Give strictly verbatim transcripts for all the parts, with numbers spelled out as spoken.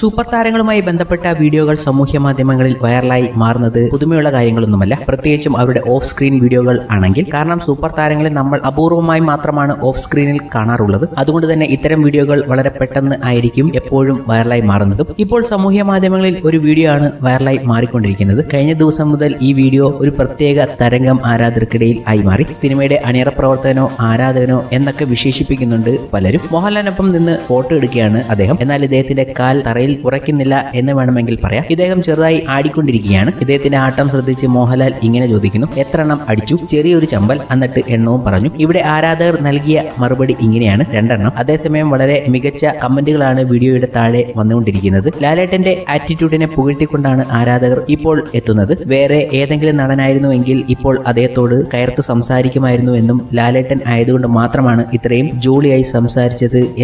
Super താരങ്ങളുമായി ബന്ധപ്പെട്ട വീഡിയോകൾ സാമൂഹ്യ മാധ്യമങ്ങളിൽ വൈറലായി മാറുന്നത് പുതുമയുള്ള കാര്യങ്ങളൊന്നുമല്ല, പ്രത്യേകിച്ചും അവരുടെ ഓഫ് സ്ക്രീൻ വീഡിയോകൾ ആണെങ്കിൽ. കാരണം സൂപ്പർ താരങ്ങളെ നമ്മൾ അപൂർവമായി മാത്രമാണ് ഓഫ് സ്ക്രീനിൽ കാണാറുള്ളത്. അതുകൊണ്ട് തന്നെ ഇത്തരം വീഡിയോകൾ വളരെ പെട്ടെന്ന് ആയിരിക്കും എപ്പോഴും വൈറലായി മാറുന്നതും. ഇപ്പോൾ സാമൂഹ്യ മാധ്യമങ്ങളിൽ ഒരു വീഡിയോ ആണ് വൈറലായി മാറിക്കൊണ്ടിരിക്കുന്നത്. കഴിഞ്ഞ ദിവസം മുതൽ ഈ വീഡിയോ ഒരു പ്രത്യേക തരംഗം ആരാധകർക്കിടയിൽ ആയി മാറി. സിനിമയുടെ അണിയറ പ്രവർത്തകനോ ആരാധകനോ എന്നൊക്കെ വിശേഷിപ്പിക്കുന്നുണ്ട് പലരും. മോഹൻലാലിനൊപ്പം നിന്ന് ഫോട്ടോ എടുക്കുകയാണ് അദ്ദേഹം. എന്നാൽ ഇദ്ദേഹത്തിന്റെ കാൽ തറയിൽ ഉറയ്ക്കുന്നില്ല എന്ന് വേണമെങ്കിൽ പറയാം. ഇദ്ദേഹം ചെറുതായി ആടിക്കൊണ്ടിരിക്കുകയാണ്. ഇദ്ദേഹത്തിന്റെ ആട്ടം ശ്രദ്ധിച്ച് മോഹൻലാൽ ഇങ്ങനെ ചോദിക്കുന്നു, എത്ര എണ്ണം അടിച്ചു? ചെറിയൊരു ചമ്പൽ. എന്നിട്ട് എണ്ണവും പറഞ്ഞു. ഇവിടെ ആരാധകർ നൽകിയ മറുപടി ഇങ്ങനെയാണ്, രണ്ടെണ്ണം. അതേസമയം വളരെ മികച്ച കമന്റുകളാണ് വീഡിയോയുടെ താഴെ വന്നുകൊണ്ടിരിക്കുന്നത്. ലാലേട്ടന്റെ ആറ്റിറ്റ്യൂഡിനെ പുകഴ്ത്തിക്കൊണ്ടാണ് ആരാധകർ ഇപ്പോൾ എത്തുന്നത്. വേറെ ഏതെങ്കിലും നടനായിരുന്നുവെങ്കിൽ ഇപ്പോൾ അദ്ദേഹത്തോട് കയർത്ത് സംസാരിക്കുമായിരുന്നു എന്നും ലാലേട്ടൻ ആയതുകൊണ്ട് മാത്രമാണ് ഇത്രയും ജോളിയായി സംസാരിച്ചത്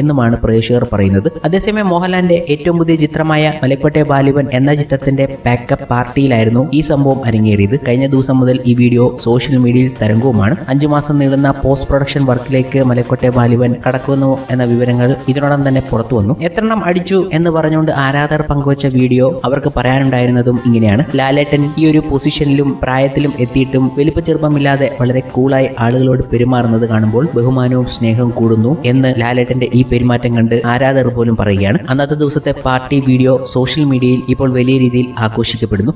എന്നുമാണ് പ്രേക്ഷകർ പറയുന്നത്. അതേസമയം മോഹൻലാലിന്റെ ഏറ്റവും പുതിയ ചിത്രമായ മലക്കോട്ടെ ബാലിബൻ എന്ന ചിത്രത്തിന്റെ പാക്കപ്പ് പാർട്ടിയിലായിരുന്നു ഈ സംഭവം അരങ്ങേറിയത്. കഴിഞ്ഞ ദിവസം മുതൽ ഈ വീഡിയോ സോഷ്യൽ മീഡിയയിൽ തരംഗവുമാണ്. അഞ്ചു മാസം നീളുന്ന പോസ്റ്റ് പ്രൊഡക്ഷൻ വർക്കിലേക്ക് മലക്കോട്ടെ ബാലിബൻ കടക്കുന്നു എന്ന വിവരങ്ങൾ ഇതിനോടകം തന്നെ പുറത്തു വന്നു. എത്രണ്ണം അടിച്ചു എന്ന് പറഞ്ഞുകൊണ്ട് ആരാധകർ പങ്കുവച്ച വീഡിയോ അവർക്ക് പറയാനുണ്ടായിരുന്നതും ഇങ്ങനെയാണ്. ലാലേട്ടൻ ഈ ഒരു പൊസിഷനിലും പ്രായത്തിലും എത്തിയിട്ടും വലിപ്പച്ചെറുപ്പമില്ലാതെ വളരെ കൂളായി ആളുകളോട് പെരുമാറുന്നത് കാണുമ്പോൾ ബഹുമാനവും സ്നേഹവും കൂടുന്നു എന്ന് ലാലേട്ടന്റെ ഈ പെരുമാറ്റം കണ്ട് ആരാധകർ പോലും പറയുകയാണ്. അന്നത്തെ ദിവസത്തെ പാർട്ടി വീഡിയോ സോഷ്യൽ മീഡിയയിൽ ഇപ്പോൾ വലിയ രീതിയിൽ ആഘോഷിക്കപ്പെടുന്നു.